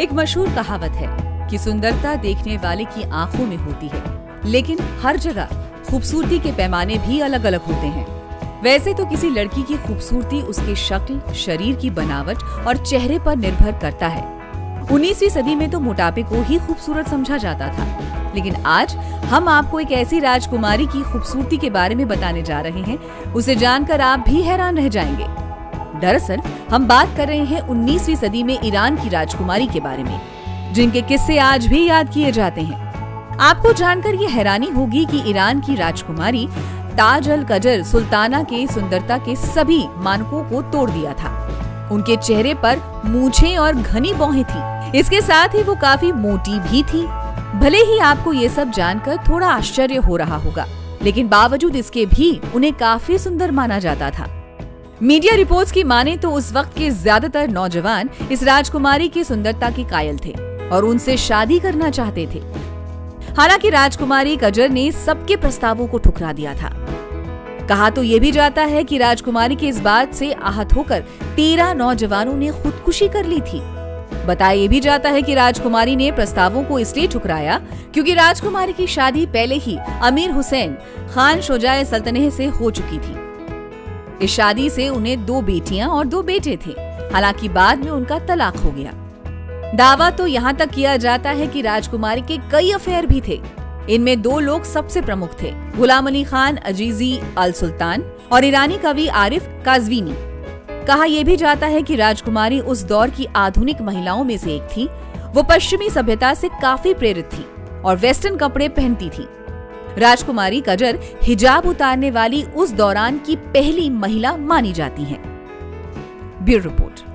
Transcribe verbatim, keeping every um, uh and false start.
एक मशहूर कहावत है कि सुंदरता देखने वाले की आंखों में होती है, लेकिन हर जगह खूबसूरती के पैमाने भी अलग अलग होते हैं। वैसे तो किसी लड़की की खूबसूरती उसके शक्ल, शरीर की बनावट और चेहरे पर निर्भर करता है। उन्नीसवीं सदी में तो मोटापे को ही खूबसूरत समझा जाता था, लेकिन आज हम आपको एक ऐसी राजकुमारी की खूबसूरती के बारे में बताने जा रहे हैं, उसे जानकर आप भी हैरान रह जाएंगे। दरअसल हम बात कर रहे हैं उन्नीसवीं सदी में ईरान की राजकुमारी के बारे में, जिनके किस्से आज भी याद किए जाते हैं। आपको जानकर ये हैरानी होगी कि ईरान की राजकुमारी ताज अल कजर सुल्ताना के सुंदरता के सभी मानकों को तोड़ दिया था। उनके चेहरे पर मूंछें और घनी बाहें थी, इसके साथ ही वो काफी मोटी भी थी। भले ही आपको ये सब जानकर थोड़ा आश्चर्य हो रहा होगा, लेकिन बावजूद इसके भी उन्हें काफी सुंदर माना जाता था। मीडिया रिपोर्ट्स की माने तो उस वक्त के ज्यादातर नौजवान इस राजकुमारी की सुंदरता के कायल थे और उनसे शादी करना चाहते थे। हालांकि राजकुमारी कजर ने सबके प्रस्तावों को ठुकरा दिया था। कहा तो ये भी जाता है कि राजकुमारी के इस बात से आहत होकर तेरह नौजवानों ने खुदकुशी कर ली थी। बताया ये भी जाता है कि राजकुमारी ने प्रस्तावों को इसलिए ठुकराया क्योंकि राजकुमारी की शादी पहले ही अमीर हुसैन खान शोजाए सल्तने से हो चुकी थी। इस शादी से उन्हें दो बेटियां और दो बेटे थे, हालांकि बाद में उनका तलाक हो गया। दावा तो यहाँ तक किया जाता है कि राजकुमारी के कई अफेयर भी थे। इनमें दो लोग सबसे प्रमुख थे, गुलाम अली खान अजीजी अल सुल्तान और ईरानी कवि आरिफ काजवीनी। कहा यह भी जाता है कि राजकुमारी उस दौर की आधुनिक महिलाओं में से एक थी। वो पश्चिमी सभ्यता से काफी प्रेरित थी और वेस्टर्न कपड़े पहनती थी। राजकुमारी कजर हिजाब उतारने वाली उस दौरान की पहली महिला मानी जाती है। Bureau report.